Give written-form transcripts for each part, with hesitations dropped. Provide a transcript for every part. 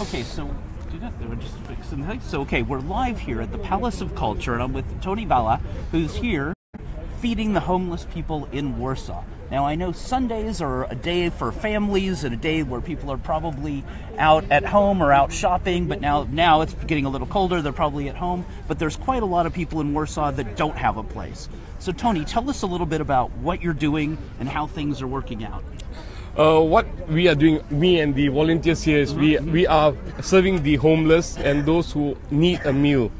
Okay, so we're just fixing the heights. So okay, we're live here at the Palace of Culture, and I'm with Toni Walia, who's here feeding the homeless people in Warsaw. Now, I know Sundays are a day for families and a day where people are probably out at home or out shopping, but now it's getting a little colder, they're probably at home, but there's quite a lot of people in Warsaw that don't have a place. So Toni, tell us a little bit about what you're doing and how things are working out. What we are doing, me and the volunteers here, is we are serving the homeless and those who need a meal.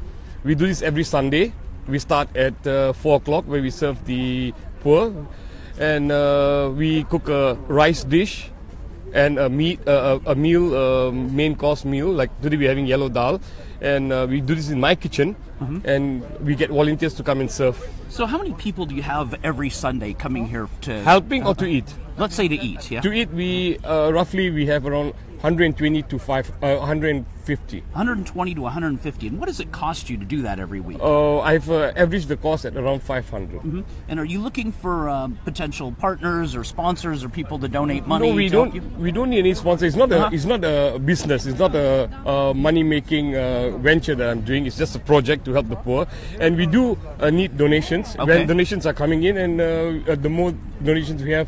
We do this every Sunday. We start at 4 o'clock where we serve the poor. And we cook a rice dish and a main course meal. Like today we're having yellow dal, and we do this in my kitchen, and we get volunteers to come and serve. So how many people do you have every Sunday coming here to helping or to eat? Let's say to eat, yeah. To eat, we roughly we have around 120 to 150. And what does it cost you to do that every week? I've averaged the cost at around 500. And are you looking for potential partners or sponsors or people to donate money? No, we don't. We don't need any sponsors. It's not a it's not a business. It's not a money-making venture that I'm doing. It's just a project to help the poor. And we do need donations. Okay. When donations are coming in, and the more donations we have,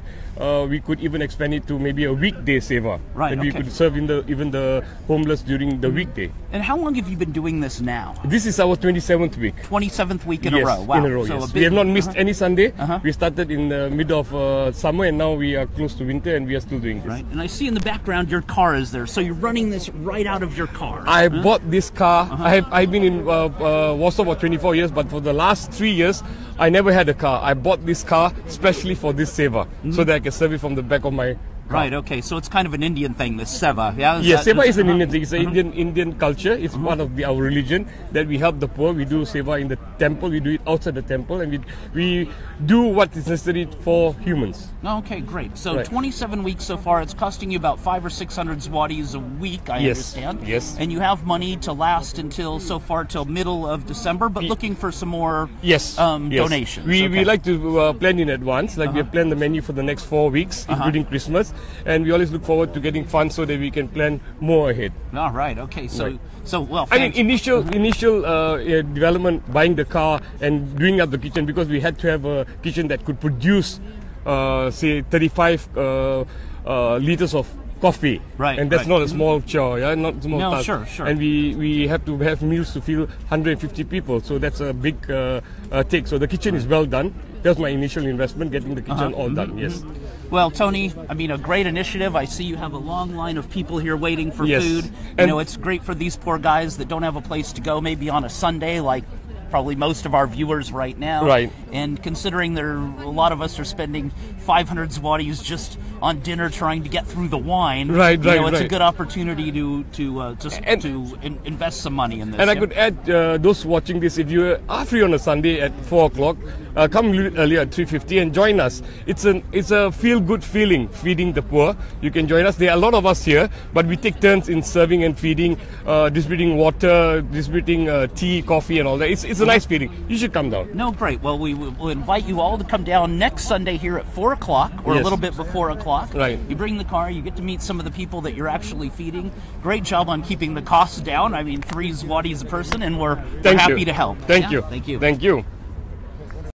we could even expand it to maybe a weekday seva. Right. And we could serve even the homeless during the weekday. And how long have you been doing this now? This is our 27th week. 27th week in a row. Wow. In a row, so yes. We have not missed any Sunday. We started in the middle of summer, and now we are close to winter, and we are still doing this. Right. And I see in the background your car is there, so you're running this right out of your car. I bought this car. I've been in Warsaw for 24 years, but for the last 3 years, I never had a car. I bought this car specially for this seva, so that I can serve it from the back of my car. Right, okay, so it's kind of an Indian thing, this seva. Yeah, seva is an Indian thing. It's an Indian culture. It's part of our religion that we help the poor. We do seva in the temple. We do it outside the temple, and we do what is necessary for humans. Okay, great. So 27 weeks so far. It's costing you about 500 or 600 zlotys a week, I understand. Yes. And you have money to last until so far till middle of December, but looking for some more donations. We like to plan in advance. Like we have planned the menu for the next 4 weeks, including Christmas. And we always look forward to getting funds so that we can plan more ahead. All right. Okay. So, well, I mean, initial development, buying the car and doing up the kitchen, because we had to have a kitchen that could produce, say, 35 liters of coffee. Right. And that's not a small chore. Yeah. Not small task. Sure. And we have to have meals to feed 150 people. So that's a big take. So the kitchen is well done. That's my initial investment, getting the kitchen all done. Yes. Well, Toni, I mean, a great initiative. I see you have a long line of people here waiting for food. You know, it's great for these poor guys that don't have a place to go, maybe on a Sunday, like probably most of our viewers right now. Right. And considering a lot of us are spending 500 zlotys just on dinner trying to get through the wine. Right, you know, it's a good opportunity to invest some money in this. And I could add, those watching this, if you are free on a Sunday at 4 o'clock, come a little earlier at 3:50 and join us. It's a feel-good feeling, feeding the poor. You can join us. There are a lot of us here, but we take turns in serving and feeding, distributing water, distributing tea, coffee and all that. It's a nice feeling. You should come down. No, great. Well, we will invite you all to come down next Sunday here at 4 o'clock or a little bit before o'clock. Right. You bring the car, you get to meet some of the people that you're actually feeding. Great job on keeping the costs down. I mean, 3 zlotys a person, and we're happy to help. Thank you. Thank you. Thank you.